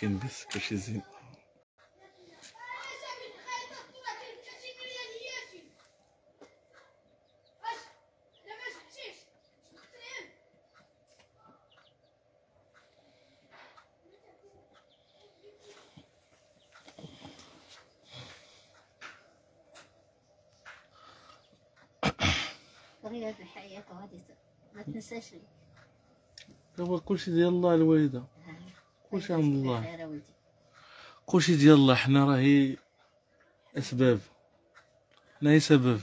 كنلبس كلشي زين. صغيرة في الحياة وغادي ما تنساش لي. هو كلشي ديال الله الوالدة، كلشي عند الله، كلشي ديال الله. حنا راهي أسباب، حنا هي سبب.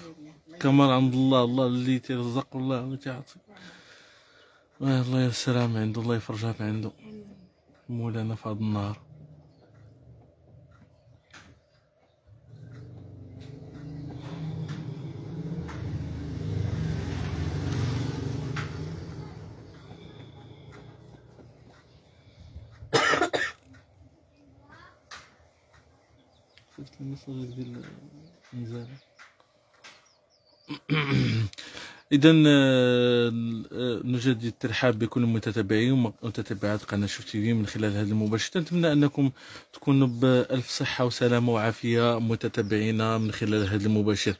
كمال عند الله، الله اللي تيرزق والله هو تيعطي. الله يسرها من عندو، الله يفرجها من عندو. مولانا في هاد النهار. إذا نجدد الترحاب بكل المتابعين ومتابعات قناة شوف تيفي من خلال هذا المباشر. نتمنى أنكم تكونوا بألف صحة وسلامة وعافية متابعينا من خلال هذا المباشر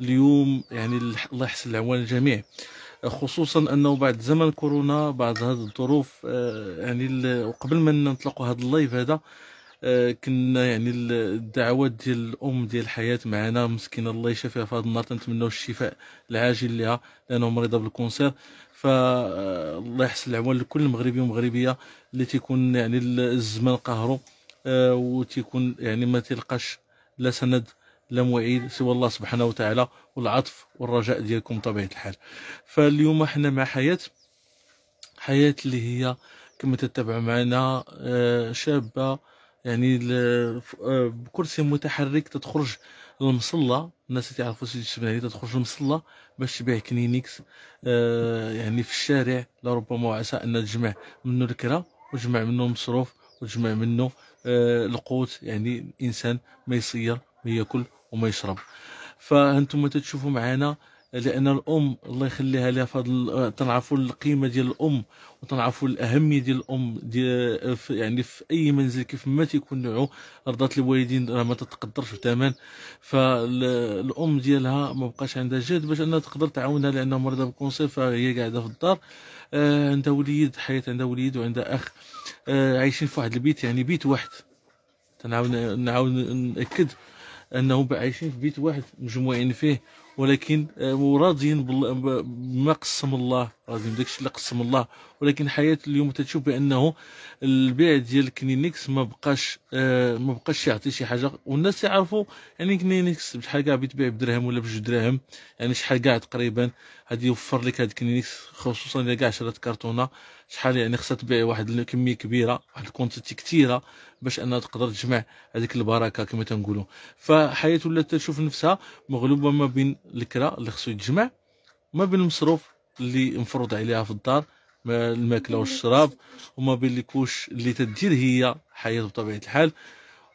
اليوم. يعني الله يحسن العوان الجميع، خصوصا انه بعد زمن كورونا، بعد هذه الظروف، يعني وقبل ما نطلقوا هذا اللايف هذا كنا يعني الدعوات ديال الام ديال الحياه معنا، مسكينه الله يشافيها في هذا النهار، تنتمناو الشفاء العاجل لها لانه مريضه بالكونسير. فالله يحسن العوان لكل مغربي ومغربيه اللي تيكون يعني الزمن قهره وتيكون يعني ما تلقاش لا سند لا موعد سوى الله سبحانه وتعالى والعطف والرجاء ديالكم طبيعة الحال. فاليوم حنا مع حياة اللي هي كما تتبع معنا شابة يعني بكرسي متحرك تتخرج المصلة. الناس اللي تعرفوا سيدي الشبناني تتخرج المصلة باش تبيع كنينيكس يعني في الشارع، لربما وعسى أن تجمع منه الكرة وتجمع منه المصروف وتجمع منه القوت، يعني الإنسان ما يصير ما ياكل وما يشرب. فهانتم تتشوفوا معنا لان الام الله يخليها لها فضل، تنعرفوا القيمه ديال الام وتنعرفوا الاهميه ديال الام ديال يعني في اي منزل كيف ما تيكون نوعه. رضات الوالدين راه ما تتقدرش بثمن، فالام ديالها ما بقاش عندها جهد باش انها تقدر تعاونها لانها مريضه بالكونسير، فهي قاعده في الدار، عندها وليد حياه، عندها وليد وعندها اخ، عايشين في واحد البيت، يعني بيت واحد. نعاون ناكد انهم عايشين في بيت واحد مجموعين فيه، ولكن وراضيين بما قسم الله، راضيين بداكشي اللي قسم الله. ولكن حياة اليوم تتشوف بانه البيع ديال الكنينيكس ما بقاش يعطي شي حاجه، والناس تعرفوا يعني كنينيكس بشحال كاع بتبيع بدرهم ولا بجوج دراهم، يعني شحال كاع تقريبا غادي يوفر لك هاد الكنينيكس، خصوصا الا كاع شرات كرتونه شحال يعني خصها تبيع واحد الكميه كبيره، واحد الكونتيتي كثيره باش انها تقدر تجمع هذيك البركه كما تنقولوا. فحياة ولا تشوف نفسها مغلوبه ما بين الكرا اللي خصو يتجمع وما بين المصروف اللي مفروض عليها في الدار، الماكله والشراب، وما بين الكوش اللي تدير هي حياة بطبيعه الحال،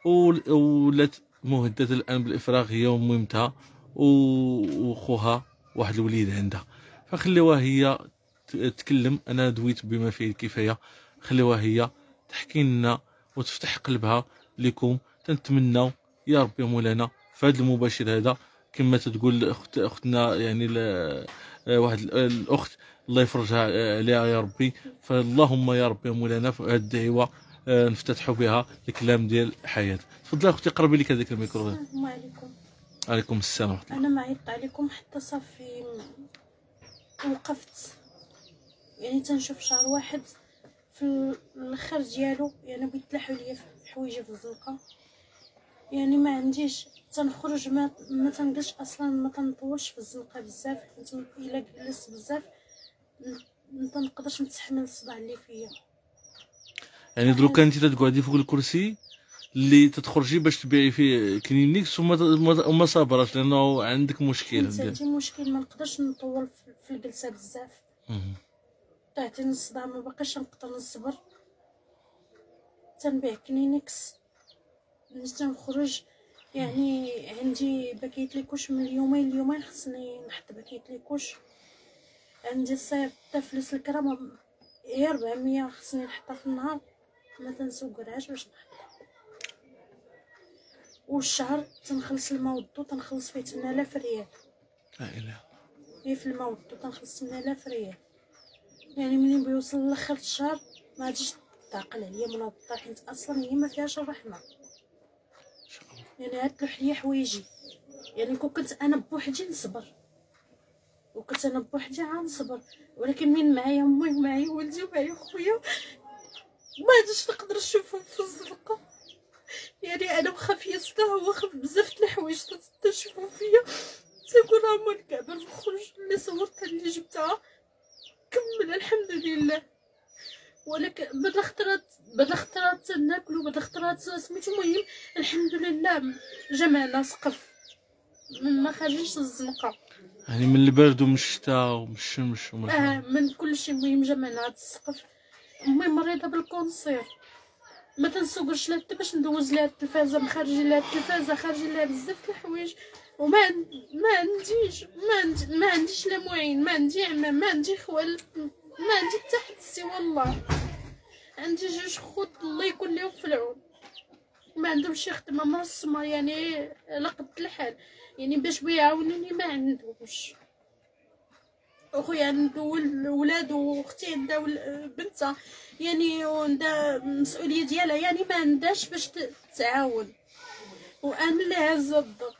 ولات مهدده الان بالافراغ هي وميمتها وخوها واحد الوليد عندها. فخليوها هي تتكلم، انا دويت بما فيه الكفايه، خليوها هي تحكي لنا وتفتح قلبها لكم. تنتمناو يا ربي مولانا في هذا المباشر هذا كما تقول اختنا يعني واحد الاخت الله يفرجها عليها يا ربي. فاللهم يا ربي مولانا في هذه الدعوه نفتتحوا بها الكلام ديال الحياه. تفضل اختي، قربي لك هذاك الميكرو. السلام عليكم. عليكم السلام ورحمه الله. انا ما عيطت عليكم حتى صافي وقفت، يعني تنشوف شهر واحد في الاخر ديالو يعني بغيت تلاحوا ليا في حوايجي في الزنقه، يعني ما عنديش، تنخرج ما تنجلش اصلا، ما تنطولش في الزنقه بزاف، حيت الا جلست بزاف ما تنقدرش نتحمل الصداع اللي فيا. يعني دروك انت تقعدي فوق الكرسي اللي تتخرجي باش تبيعي فيه كلينيكس وما صابراش لانه عندك مشكل. عندي مشكل ما نقدرش نطول في الجلسه بزاف، تعطيني الصداع ما باقاش نقدر نصبر. تنبيع كلينيكس نجي نخرج، يعني عندي باكيت ليكوش من اليومين اليومين خصني نحط باكيت ليكوش، عندي الصيف حتى فلوس الكرا غير 400 خصني نحطها في النهار، ما تنسوقرهاش باش نحطها. والشعر تنخلص الماء والضو تنخلص فيه 8000 ريال. لا اله غير في الماء والضو تنخلص 8000 ريال، يعني منين بيوصل لاخر الشهر ما تجيش تعقل عليا مناضطه، حيت اصلا هي ما فيهاش الرحمه. يعني هاد الحليه حوايجي، يعني كون كنت انا بوحدي نصبر، وكنت انا بوحدي غنصبر، ولكن من معايا امي ومعايا ولدي ومعايا خويا ما عادش نقدر نشوفهم في الزنقه. يعني انا واخا فيا صداع، واخا بزاف د الحوايج تشوفوا فيا، تنقول عمر الكعبه نخرج اللي صورتها اللي جبتها كمل الحمد لله. ولكن بعد خطرات بعد خطرات تناكلو، بعد خطرات سميتو، المهم الحمد لله جمعنا سقف ما خرجش الزنقه، يعني من البرد ومن الشتاء ومن الشمس ومن من كل شيء. المهم جمعنا هذا السقف. امي مريضه بالكونسير، ما تنسوقش لها حتى باش ندوز لها التلفازه، مخرجين لها التلفازه، خارجين لها بزاف د الحوايج، وما ما عنديش لا معين، ما عندي عمام، ما عندي خوال، ما عندي حتى حد سوى الله. عندي جوج خوت الله يكون لهم في العون، ما عندهمش شي خدمه من السمر، يعني على قد الحال، يعني باش بيعاونوني ما عندهمش. اخويا عنده ولاد، واختي عندها بنتها، يعني عندها المسؤوليه ديالها، يعني ما عندهاش باش تعاون. وانا اللي هازه الضغط،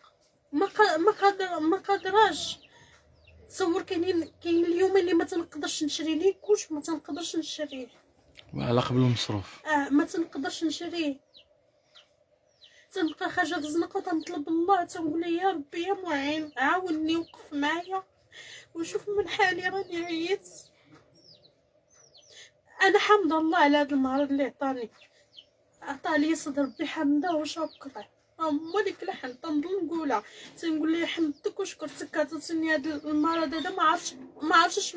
ما قادراش. تصور كاين اليوم اللي ما تنقدرش نشري ليه كوش، ما تنقدرش نشريه على قبل المصروف، ما تنقدرش نشريه. تنبقى خارجه في الزنقه وتنطلب الله، تنقول يا ربي يا معين عاوني، وقف معايا وشوف من حالي، راني عييت. انا حمد الله على هذا المرض اللي عطاني، عطا لي صدر ربي حمده وشكره. هما ديك الحمد تنضل نقولها، تنقول لي حمدتك وشكرتك عطيتني هذا المرض هذا، ما عرفتش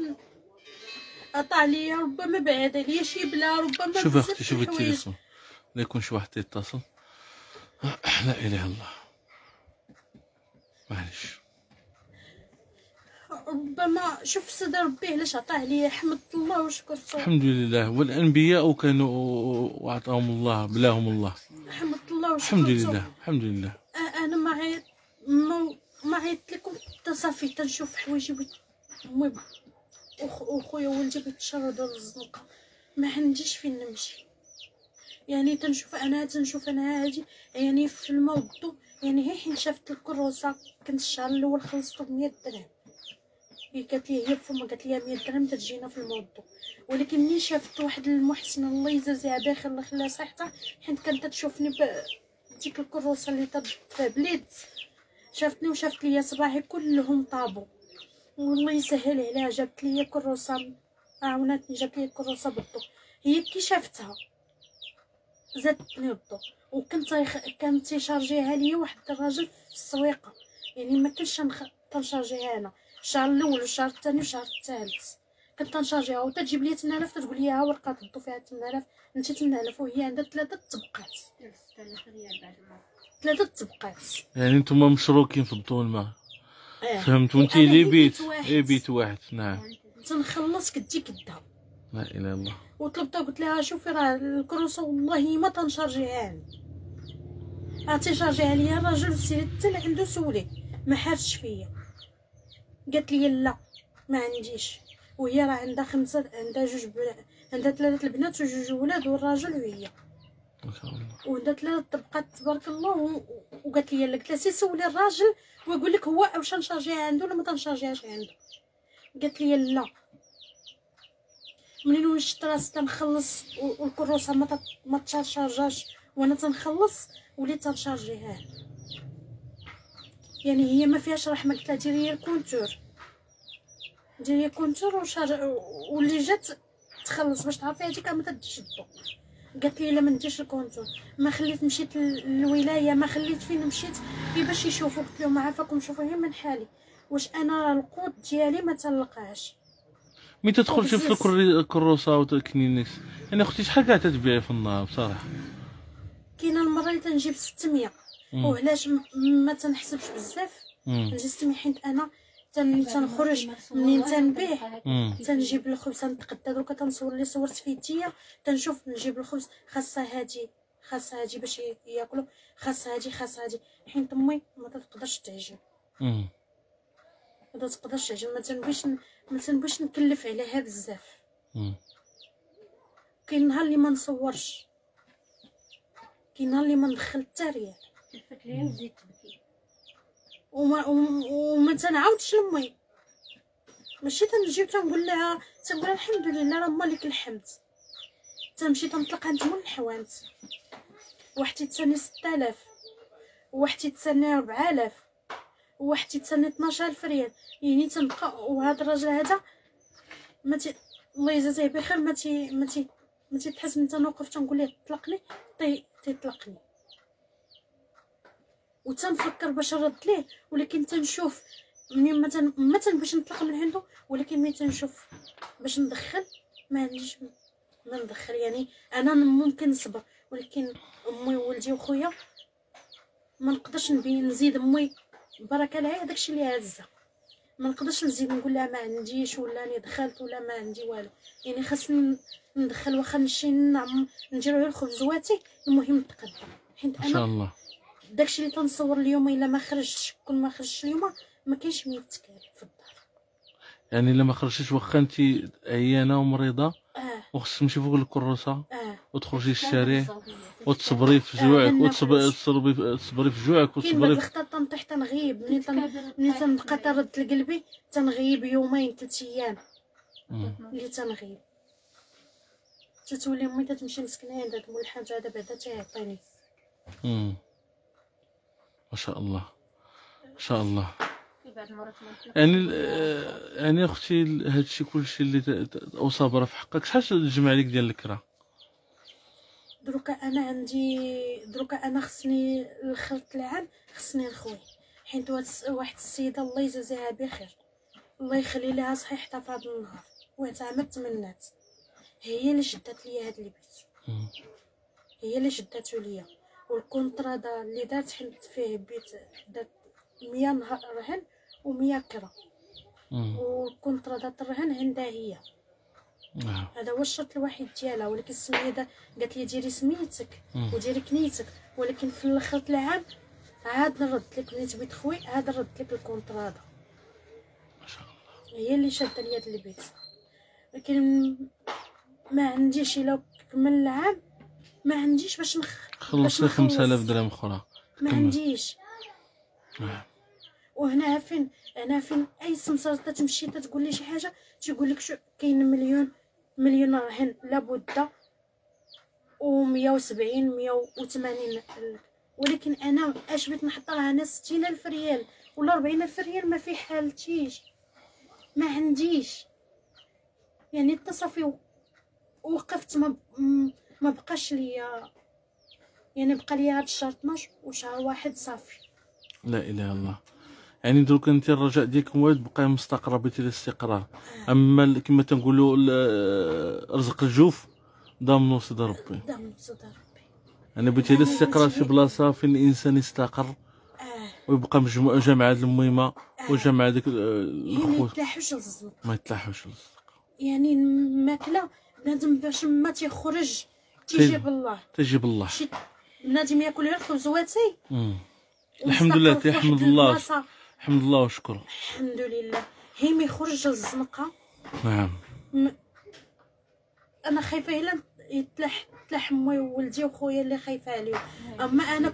عطا لي ربما بعد عليا شي بلا، ربما شوف اختي شوف التليفون لا يكون شي واحد تيتصل. لا اله الا الله، معليش. ربما شوف صدر ربي علاش عطاه لي، حمد الله وشكرته الحمد لله. والانبياء كانوا وعطاهم الله بلاهم الله، حمد الله وشكرته الحمد لله الحمد لله. انا ما عيطت لكم حتى صافي، تنشوف حوايجي المهم وخويا ولدي بيتشردوا للزنقه، ما عنديش فين نمشي. يعني تنشوف انا هادي، يعني في الماء والضو، يعني هي حين شافت الكروسه كنت الشهر الاول خلصتو ب 100 درهم، هي قالت لي هي فما قالت لي 100 درهم تجينا في الموضوع. ولكن ملي شافت واحد المحسن الله يجازيها بخير الله يخليها صحتها، حيت كانت تشوفني بديك الكروسه اللي تدفع بليد، شافتني وشافت لي صباحي كلهم طابو، والله يسهل عليها جابت لي كروسه، عاونتني جابت لي كروسه بالضو. هي كي شافتها زادتني الضو، وكان تيشارجيها ليا واحد الراجل في السويقه، يعني ما كنتش تنشارجيها انا. الشهر الاول والشهر الثاني والشهر الثالث كنت تنشارجيها، وتجيب لي 8000 تقول لي ها ورقه تضو فيها 8000، انت 8000 وهي عندها 3 طبقات، 6000 ريال بعد الماء 3 طبقات. يعني نتوما مشروكين في الضو الماء، فهمتوا انت لي بيت اي بيت واحد. نعم تنخلص كدي كدا. لا اله الا الله. وطلبتها قلت لها شوفي راه الكروسه والله ما تنشارجيها، عطي شارجيها ليا الراجل سيري حتى لعندو سولي، ما حارتش فيا. قالت لي لا ما عنديش، وهي راه عندها 5، عندها 2 بنات، عندها 3 البنات و2 ولاد والراجل وهي ما شاء الله، وعندها 3 طبقات تبارك الله. وقالت لي قلت لها سي سولي الراجل ويقول لك هو واش نشارجيها عنده ولا ما تنشارجيهاش عنده. قالت لي لا. منين وجدت راسي تنخلص والكروسه ما تشارجاش وانا تنخلص، وليت تنشارجيها. يعني هي ما فيهاش رحمه. قلت لها ديري الكونتور، ديري الكونتور واللي جات تخلص باش تعرفي هذيك ما تديش الضو. قالت لي الا ما نديش الكونتور ما خليت، مشيت للولايه ما خليت فين مشيت كي باش يشوفوا. قلت لهم عافاكم شوفوا هي من حالي، واش انا القوت ديالي ما تلقاهاش. ملي تدخل تشوف الكروسه وتكنينيس، انا اختي شحال كاع تبيعي في النهار بصراحه؟ كاينه المره اللي تنجيب 600. وعلاش ما تنحسبش بزاف نجي 600؟ حيت انا تنخرج منين تنبيع تنجيب الخبز نتقدا. دروكا تنصور لي صورت في يديا تنشوف نجيب الخبز خاصه هادي خاصه هادي باش ياكلوا خاصه هادي خاصه هادي، حيت امي ما تقدرش تعجن ما تقدرش تعجن، ما تنبغيش نكلف عليها بزاف. كاين نهار اللي ما نصورش، كاين نهار اللي ما ندخل حتى ريال الفكريه وزيد تبكي وما تنعاودش لامي. ماشي تنجي تنقول لها الحمد لله راه الله لك الحمد، تنمشي تنطلقها نجمع الحوانت، واحد تيتسني 6000 وواحد تيتسني 4000 وواحد تيتسني 12000 ريال، يعني تنبقى. وهاد الراجل هذا الله يجازيه بخير ما تيتحس من تنوقف تنقول ليه طلقني تيطلقني، وتنفكر باش نرد ليه، ولكن تنشوف منين ما تنبغيش نطلق من عندو، ولكن ملي تنشوف باش ندخل ما عنديش ما ندخل. يعني انا ممكن نصبر، ولكن امي وولدي وخويا ما نقدرش نزيد. امي بركه لها داكشي اللي هازه، ما نقدرش نزيد نقول لها ما عنديش ولا راني دخلت ولا ما عندي والو، يعني خاصني ندخل واخا نمشي ندير غير خبزواتي، المهم نتقدم. حيت انا ان شاء الله داكشي اللي تنصور اليوم الا ما خرجتش، كل ما خرجت اليوم ما كاينش مين يتكال في الدار. يعني الا ما خرجتيش واخا انت عيانه ومريضه وخصك تمشي فوق الكروسه وتخرجي للشارع وتصبري في جوعك وتصبري في جوعك وتصبري. كاين بعض الخطات تنطيح تنغيب، ملي تنبقى ترد لقلبي تنغيب يومين 3 ايام اللي تنغيب، تتولي امي تتمشي مسكينه عند هاد مول الحاج هذا بعدا تيعطيني. ما شاء الله ما شاء الله. يعني اختي هادشي كلشي اللي صابره في حقك. شحال تجمع لك ديال الكره دروكا؟ انا عندي دروكا انا خصني الخلط العام خصني نخوي، حيت واحد السيده الله يجازيها بخير الله يخلي لها صحيح حتى في هذا النهار وعتامت منات، هي اللي شدات ليا هاد البيت، هي اللي شداتو ليا. والكونترادا اللي دارت حلت فيه بيت دات 100 نهار رهن و100 كره، والكونترادا الرهن عندها هي. هذا هو الشرط الوحيد ديالها، ولكن السميه قالت لي ديري سميتك وديري كنيتك، ولكن في الخلط العام عاد نرد لك ملي تبغي تخوي عاد نرد لك الكونترادا. ما شاء الله هي اللي شاده لي هذا البيت، ولكن ما عنديش الا كمل العام ما عنديش باش خلصي 5000 درهم اخرى ما عنديش. وهنا فين هنا فين اي سمسار تمشي تتقول لي شي حاجه تيقول لك شو كاين مليون رهن لابد و170 180، ولكن انا اش بغيت نحطها انا 60000 ريال ولا 40000 ريال ما في حالتيش ما عنديش. يعني التصافي وقفت ما بقاش ليا، يعني بقى ليا هاد الشهر 12 وشهر 1 صافي. لا اله الا الله. يعني دروكا انت الرجاء ديالكم واد بقاي مستقره بيت الاستقرار، اما كما تنقولوا رزق الجوف ضامنو صدر ربي ضامنو صدر ربي. انا بيت الاستقرار شي بلاصه فين الانسان يستقر ويبقى مجموعه جامعه الميمه وجامعه ديك الخوت، ما يتلاحوش الرزق ما يتلاحوش الرزق. يعني الماكله بنادم باش ما تيخرج تيجيب الله تيجيب الله، بنادم ياكل غير خبزواتي الحمد لله تحمد الله الحمد لله وشكره الحمد لله. هي ما يخرج الزنقه نعم. انا خايفه الا تلاح امي وولدي وخويا اللي خايفه عليهم، اما انا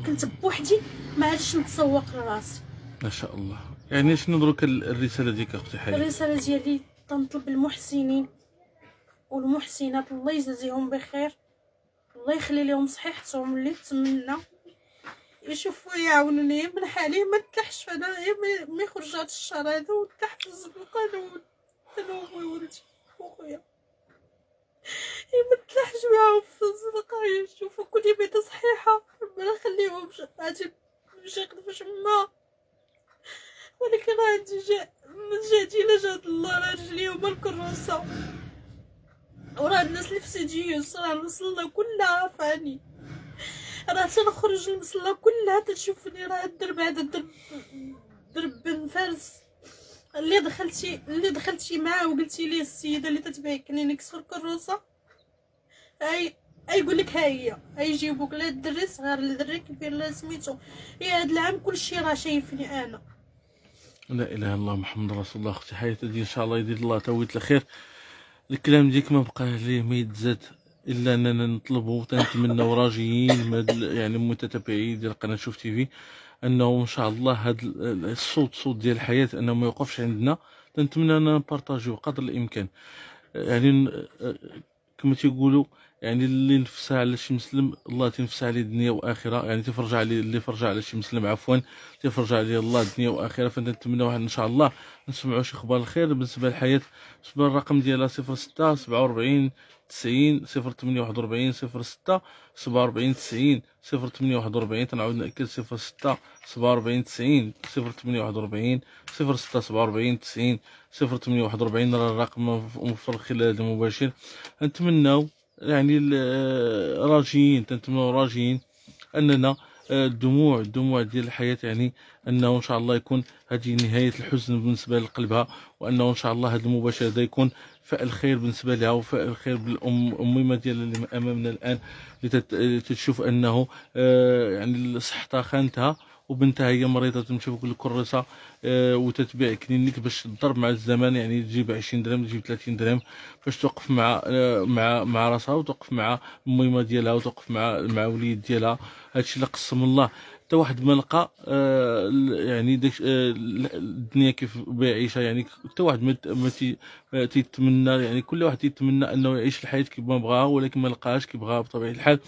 كنت بوحدي ما عادش نتسوق لراسي. ما شاء الله. يعني شنو دروك الرساله ديالك اختي حاجه؟ الرساله ديالي تنطلب المحسنين والمحسنات الله يجازيهم بخير الله يخلي لهم صحيحتهم اللي تمنى يشوفوا يعاونوني من حالي ما نتلحش انا ما يخرج هاد الشهر هذا ونتلحت الزنقه انا وولدي وخويا ما نتلحش معاهم في الزنقه، يشوفوا كل بيضه صحيحه ما نخليهمش عاد نمشي كيفاش ما. ولكن راه عندي جاتي لا جات الله راه رجلي هما الكروسه، وراه الناس اللي في سيديوس راه المصلة كلها عرفاني، راه تنخرج المصلة كلها تشوفني راه الدرب هذا درب بن فارس اللي دخلتي معاه وقلتي ليه السيده اللي تتبيكني نكسر الكروسه، اي يقول لك ها هي، يجيبوك لا الدري صغير لا الدري كبير لا سميتو. هاد العام كلشي راه شايفني انا. لا اله الا الله محمد رسول الله. اختي حياة دي ان شاء الله يدير الله تاويت الخير. الكلام ديك ما بقى ليه ما يتزاد الا اننا نطلبوا وتنتمنوا راجيين يعني متتبعي ديال قناه شوف تيفي انه ان شاء الله هذا الصوت ديال الحياه انه ما يوقفش عندنا. تنتمنى اننا نبارطاجيو قدر الامكان، يعني كما تيقولوا يعني اللي نفسها على شي مسلم الله تنفسها عليه دنيا واخره، يعني تفرج عليه اللي فرج على شي مسلم عفوا تفرج عليه الله دنيا واخره. فنتمنوا ان شاء الله نسمعوا شي اخبار الخير بالنسبه للحياه. بالنسبه للرقم ديالها 06 47 90 048 06 47 90 048. تنعاود ناكد 06 47 90 048 06 47 90 048 راه الرقم موصول خلال المباشر. نتمنوا يعني راجيين تنتمنوا راجيين اننا الدموع ديال الحياه يعني انه ان شاء الله يكون هذه نهايه الحزن بالنسبه لقلبها، وانه ان شاء الله هذا المباشر هذا يكون فعل خير بالنسبه لها وفعل خير بالاميمه ديالها اللي امامنا الان اللي تشوف انه يعني صحتها خانتها وبنتها هي مريضه تمشي في كل كراسه وتتبيع كلينيك باش تضرب مع الزمان، يعني تجيب 20 درهم تجيب 30 درهم باش توقف مع راسها وتوقف مع الميمه ديالها وتوقف مع وليد ديالها. هادشي اللي قسم الله حتى واحد ما لقى يعني داك الدنيا كيف عايشه، يعني حتى واحد ما تيتمنى، يعني كل واحد تيتمنى انه يعيش الحياه كيف ما بغاها ولكن ما لقاهاش كيف بغاها بطبيعه الحال.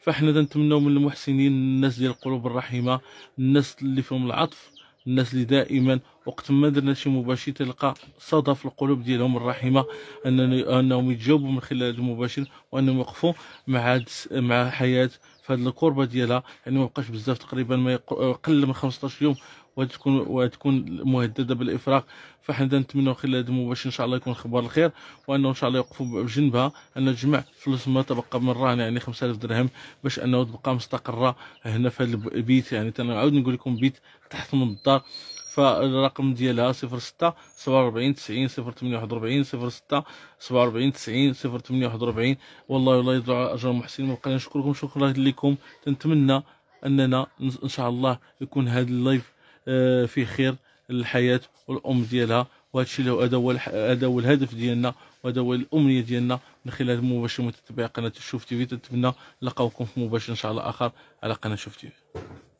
فاحنا تنتمنوا من المحسنين، الناس ديال القلوب الرحيمه، الناس اللي فيهم العطف، الناس اللي دائما وقت ما درنا شي مباشر تلقى صدى في القلوب ديالهم الرحيمه انهم يتجاوبوا من خلال المباشر وانهم يوقفوا مع حياه في هذه الكربه ديالها. يعني ما بقاش بزاف، تقريبا ما يقل من 15 يوم وتكون مهدده بالافراق. فحنا نتمنوا خلال هذا المباشر ان شاء الله يكون خبر الخير، وانه ان شاء الله يوقفوا بجنبها ان تجمع فلوس ما تبقى من الرهن، يعني 5000 درهم باش انه تبقى مستقره هنا في هذا البيت. يعني تنعاود نقول لكم بيت تحت من الدار. فالرقم ديالها 06 47 90 048 06 47 90 048. والله يرضى اجر المحسنين. وبقينا نشكركم، شكرا لكم. تنتمنى اننا ان شاء الله يكون هذا اللايف في خير للحياه والام ديالها، وهادشي هذا هو الهدف ديالنا وهذا هو الامنيه ديالنا من خلال مباشر متتبع قناه شوف تيفي. تنتمنى نلقاوكم في مباشر ان شاء الله اخر على قناه شوف تيفي.